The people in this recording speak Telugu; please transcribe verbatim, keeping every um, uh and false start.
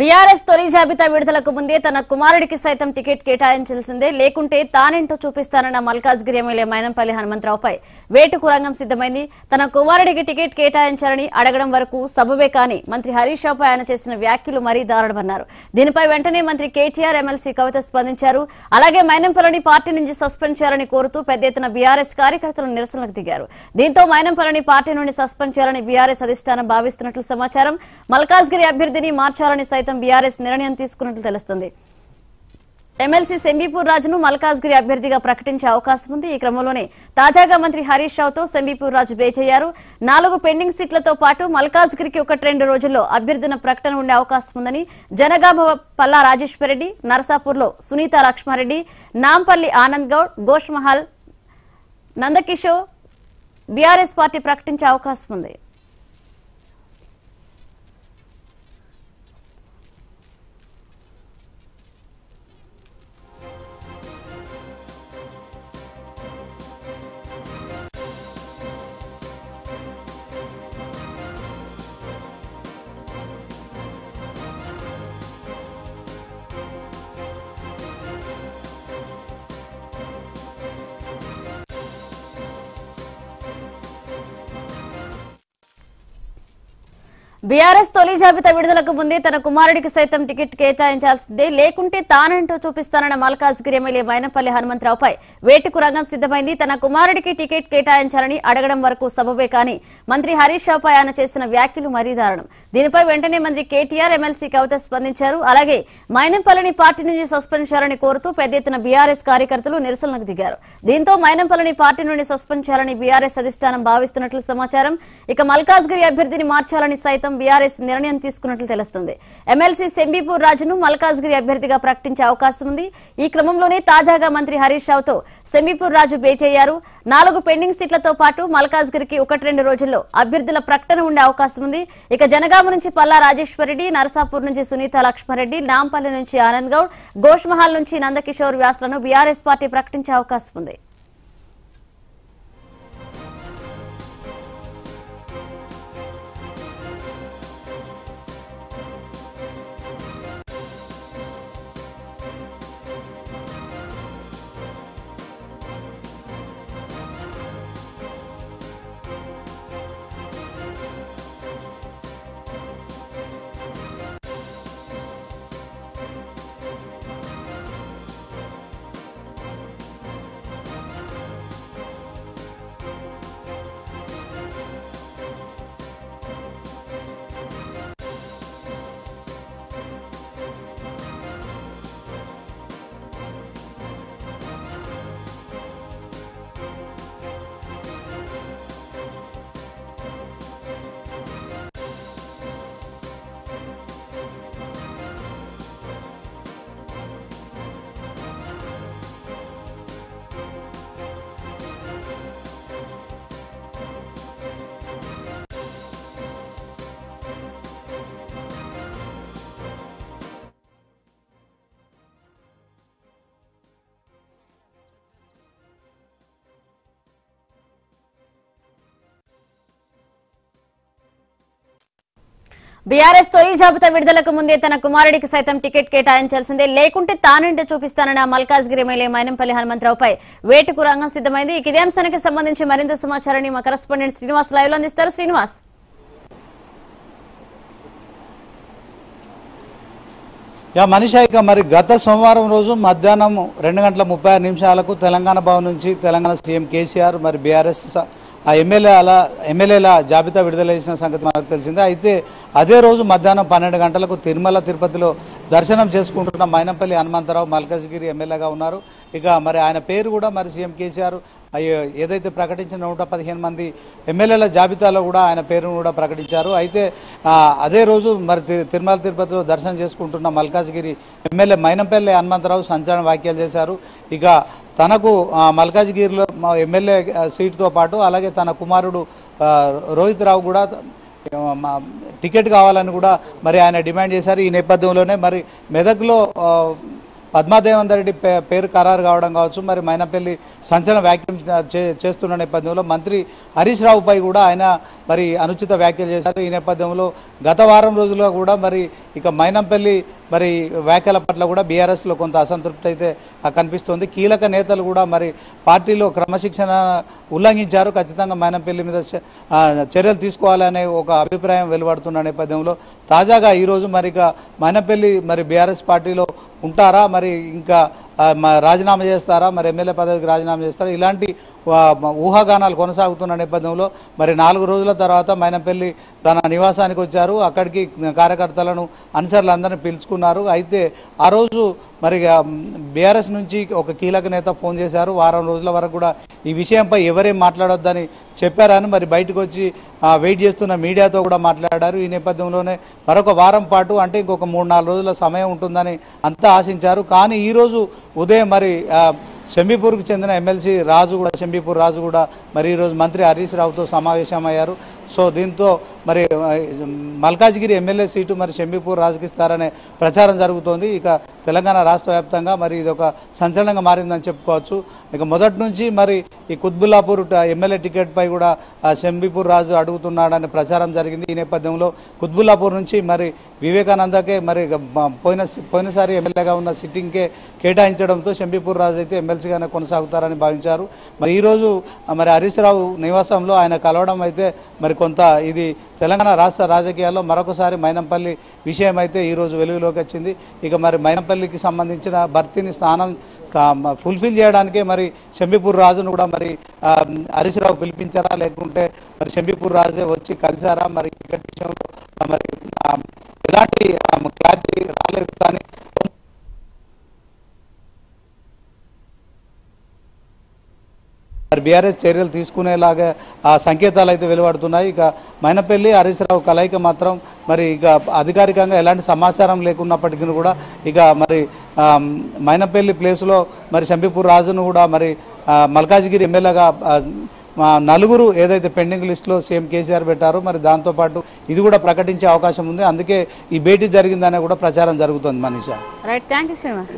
బీఆర్ఎస్ తొలి జాబితా విడుదలకు ముందే తన కుమారుడికి సైతం టికెట్ కేటాయించాల్సిందే, లేకుంటే తానేంటో చూపిస్తానన్న మల్కాజ్గిరి ఎమ్మెల్యే మైనంపల్లి హనుమంతరావుపై వేటు కురంగం సిద్ధమైంది. తన కుమారుడికి టికెట్ కేటాయించాలని అడగడం వరకు సబబే కానీ మంత్రి హరీష్ రావుపై ఆయన చేసిన వ్యాఖ్యలు మరీ దారుణమన్నారు. దీనిపై వెంటనే మంత్రి కేటీఆర్, ఎమ్మెల్సీ కవిత స్పందించారు. అలాగే మైనంపల్లిని పార్టీ నుంచి సస్పెండ్ చేయాలని కోరుతూ పెద్ద ఎత్తున బీఆర్ఎస్ కార్యకర్తలు నిరసనలకు దిగారు. దీంతో మైనంపల్లిని పార్టీ నుండి సస్పెండ్ చేయాలని బీఆర్ఎస్ అధిష్టానం భావిస్తున్నట్లు సమాచారం. మల్కాజ్గిరి అభ్యర్థిని మార్చాలని బీఆర్ఎస్ నిర్ణయం తీసుకున్నట్లు తెలుస్తుంది. ఎమ్మెల్సీ శంబీపూర్ రాజును మల్కాజ్గిరి అభ్యర్థిగా ప్రకటించే అవకాశం ఉంది. ఈ క్రమంలోనే తాజాగా మంత్రి హరీష్ రావుతో శంబీపూర్ రాజు భేచయ్యారు. నాలుగు పెండింగ్ సీట్లతో పాటు మల్కాజ్గిరికి ఒకటి రెండు రోజుల్లో అభ్యర్థుల ప్రకటన ఉండే అవకాశం ఉందని జనగామ పల్లా రాజేశ్వర్ రెడ్డి, నరసాపూర్లో సునీత లక్ష్మారెడ్డి, నాంపల్లి ఆనంద్ గౌడ్, ఘోష్ మహల్, నందకిషోర్ బీఆర్ఎస్ పార్టీ ప్రకటించే అవకాశం ఉంది. బీఆర్ఎస్ తొలి జాబితా విడుదలకు ముందే తన కుమారుడికి సైతం టికెట్ కేటాయించాల్సిందే, లేకుంటే తానంటూ చూపిస్తానన్న మల్కాజ్గిరి ఎమ్మెల్యే మైనంపల్లి హనుమంతరావుపై వేటుకు రంగం సిద్ధమైంది. తన కుమారుడికి టికెట్ కేటాయించాలని అడగడం వరకు సబబే కానీ మంత్రి హరీష్ రావుపై ఆయన చేసిన వ్యాఖ్యలు మరీ దారుణం. దీనిపై వెంటనే మంత్రి కేటీఆర్, ఎమ్మెల్సీ కవిత స్పందించారు. అలాగే మైనంపల్లిని పార్టీ నుంచి సస్పెండ్ చేయాలని కోరుతూ పెద్ద ఎత్తున బీఆర్ఎస్ కార్యకర్తలు నిరసనలకు దిగారు. దీంతో మైనంపల్లిని పార్టీ నుండి సస్పెండ్ చేయాలని బీఆర్ఎస్ అధిష్టానం భావిస్తున్నట్లు సమాచారం. ఇక మల్కాజ్గిరి అభ్యర్థిని మార్చాలని సైతం బీఆర్ఎస్ నిర్ణయం తీసుకున్నట్లు తెలుస్తుంది. ఎమ్మెల్సీ శంబీపూర్ రాజును మల్కాజ్గిరి అభ్యర్థిగా ప్రకటించే అవకాశం ఉంది. ఈ క్రమంలోనే తాజాగా మంత్రి హరీష్ రావుతో శంబీపూర్ రాజు భేచయ్యారు. నాలుగు పెండింగ్ సీట్లతో పాటు మల్కాజ్గిరికి ఒకటి రెండు రోజుల్లో అభ్యర్థుల ప్రకటన ఉండే అవకాశం ఉంది. ఇక జనగామ నుంచి పల్లా రాజేశ్వర్ రెడ్డి, నరసాపూర్ నుంచి సునీత లక్ష్మారెడ్డి, నాంపల్లి నుంచి ఆనంద్ గౌడ్, ఘోష్ మహల్ నుంచి నందకిషోర్ వ్యాసులను బీఆర్ఎస్ పార్టీ ప్రకటించే అవకాశం ఉంది. బీఆర్ఎస్ తొలి జాబితా విడుదలకు ముందే తన కుమారుడికి సైతం టికెట్ కేటాయించాల్సిందే, లేకుంటే తానంటే చూపిస్తానన్న మల్కాజ్గిరి ఎమ్మెల్యే మైనంపల్లి హనుమంతరావుపై వేటుకు రంగం సిద్ధమైంది. ఇదే అంశానికి సంబంధించి మరింత సమాచారాన్ని మా కరెస్పాండెంట్ శ్రీనివాస్ లైవ్ లో అందిస్తారు. శ్రీనివాస్, మనిషి ఇక మరి గత సోమవారం రోజు మధ్యాహ్నం రెండు గంటల ముప్పై ఆరు నిమిషాలకు తెలంగాణ భవన్ నుంచి తెలంగాణ సీఎం కేసీఆర్ మరి బీఆర్ఎస్ ఆ ఎమ్మెల్యేల ఎమ్మెల్యేల జాబితా విడుదల చేసిన సంగతి మనకు తెలిసిందే. అయితే అదే రోజు మధ్యాహ్నం పన్నెండు గంటలకు తిరుమల తిరుపతిలో దర్శనం చేసుకుంటున్న మైనంపల్లి హనుమంతరావు మల్కాజ్గిరి ఎమ్మెల్యేగా ఉన్నారు. ఇక మరి ఆయన పేరు కూడా మరి సీఎం కేసీఆర్ ఏదైతే ప్రకటించిన నూట పదిహేను మంది ఎమ్మెల్యేల జాబితాలో కూడా ఆయన పేరును కూడా ప్రకటించారు. అయితే అదే రోజు మరి తిరుమల తిరుపతిలో దర్శనం చేసుకుంటున్న మల్కాజ్గిరి ఎమ్మెల్యే మైనంపల్లి హనుమంతరావు సంచలన వ్యాఖ్యలు చేశారు. ఇక తనకు మల్కాజ్గిరిలో ఎమ్మెల్యే సీటుతో పాటు అలాగే తన కుమారుడు రోహిత్ రావు కూడా టికెట్ కావాలని కూడా మరి ఆయన డిమాండ్ చేశారు. ఈ నేపథ్యంలోనే మరి మెదక్లో పద్మాదేవేందర్ రెడ్డి పేరు ఖరారు కావడం కావచ్చు, మరి మైనపల్లి సంచలన వ్యాఖ్యలు చేస్తున్న నేపథ్యంలో మంత్రి హరీష్ రావుపై కూడా ఆయన మరి అనుచిత వ్యాఖ్యలు చేశారు. ఈ నేపథ్యంలో గత వారం రోజుల్లో కూడా మరి ఇక మైనంపల్లి మరి వ్యాఖ్యల పట్ల కూడా బీఆర్ఎస్లో కొంత అసంతృప్తి అయితే కనిపిస్తుంది. కీలక నేతలు కూడా మరి పార్టీలో క్రమశిక్షణ ఉల్లంఘించారు, ఖచ్చితంగా మైనంపల్లి మీద చర్యలు తీసుకోవాలనే ఒక అభిప్రాయం వెలువడుతున్న నేపథ్యంలో తాజాగా ఈరోజు మరి ఇక మైనంపల్లి మరి బీఆర్ఎస్ పార్టీలో ఉంటారా, మరి ఇంకా రాజీనామా చేస్తారా, మరి ఎమ్మెల్యే పదవికి రాజీనామా చేస్తారా, ఇలాంటి ఊహాగానాలు కొనసాగుతున్న నేపథ్యంలో మరి నాలుగు రోజుల తర్వాత మైనంపల్లి తన నివాసానికి వచ్చారు. అక్కడికి కార్యకర్తలను అనుసరులందరినీ పిలుచుకున్నారు. అయితే ఆ రోజు మరి బీఆర్ఎస్ నుంచి ఒక కీలక నేత ఫోన్ చేశారు. వారం రోజుల వరకు కూడా ఈ విషయంపై ఎవరేం మాట్లాడొద్దని చెప్పారని మరి బయటకు వచ్చి వెయిట్ చేస్తున్న మీడియాతో కూడా మాట్లాడారు. ఈ నేపథ్యంలోనే మరొక వారం పాటు అంటే ఇంకొక మూడు నాలుగు రోజుల సమయం ఉంటుందని అంతా ఆశించారు. కానీ ఈరోజు ఉదయం మరి షంబీపూర్కు చెందిన ఎమ్మెల్సీ రాజు కూడా షంబీపూర్ రాజు కూడా మరి ఈరోజు మంత్రి హరీష్ రావుతో సమావేశమయ్యారు. సో దీంతో మరి మల్కాజ్గిరి ఎమ్మెల్యే సీటు మరి షంబీపూర్ రాజుకి ఇస్తారనే ప్రచారం జరుగుతోంది. ఇక తెలంగాణ రాష్ట్ర వ్యాప్తంగా మరి ఇది ఒక సంచలనంగా మారిందని చెప్పుకోవచ్చు. ఇక మొదటి నుంచి మరి ఈ కుత్బుల్లాపూర్ ఎమ్మెల్యే టికెట్పై కూడా షంబీపూర్ రాజు అడుగుతున్నాడనే ప్రచారం జరిగింది. ఈ నేపథ్యంలో కుత్బుల్లాపూర్ నుంచి మరి వివేకానందకే మరి పోయిన పోయినసారి ఎమ్మెల్యేగా ఉన్న సిట్టింగ్కే కేటాయించడంతో షంబీపూర్ రాజు అయితే ఎమ్మెల్సీగానే కొనసాగుతారని భావించారు. మరి ఈరోజు మరి హరీష్ రావు నివాసంలో ఆయన కలవడం అయితే మరి కొంత ఇది తెలంగాణ రాష్ట్ర రాజకీయాల్లో మరొకసారి మైనంపల్లి విషయం అయితే ఈరోజు వెలుగులోకి వచ్చింది. ఇక మరి మైనంపల్లికి సంబంధించిన భర్తీని స్థానం ఫుల్ఫిల్ చేయడానికే మరి షంబీపూర్ రాజును కూడా మరి హరీష్ రావు పిలిపించారా, లేకుంటే మరి షంబీపూర్ రాజే వచ్చి కలిసారా, మరి టికెట్ విషయంలో మరి ఎలాంటి క్లారిటీ రాలేదు. కానీ మరి బీఆర్ఎస్ చర్యలు తీసుకునేలాగా ఆ సంకేతాలు అయితే వెలువడుతున్నాయి. ఇక మైనపల్లి హరీష్ రావు కలయిక మాత్రం మరి ఇక అధికారికంగా ఎలాంటి సమాచారం లేకున్నప్పటికీ కూడా ఇక మరి మైనపల్లి ప్లేసులో మరి షంబీపూర్ రాజును కూడా మరి మల్కాజ్గిరి ఎమ్మెల్యేగా నలుగురు ఏదైతే పెండింగ్ లిస్టులో సీఎం కేసీఆర్ పెట్టారో మరి దాంతోపాటు ఇది కూడా ప్రకటించే అవకాశం ఉంది. అందుకే ఈ భేటీ జరిగిందనే కూడా ప్రచారం జరుగుతుంది. Manisha, right, thank you Srinivas.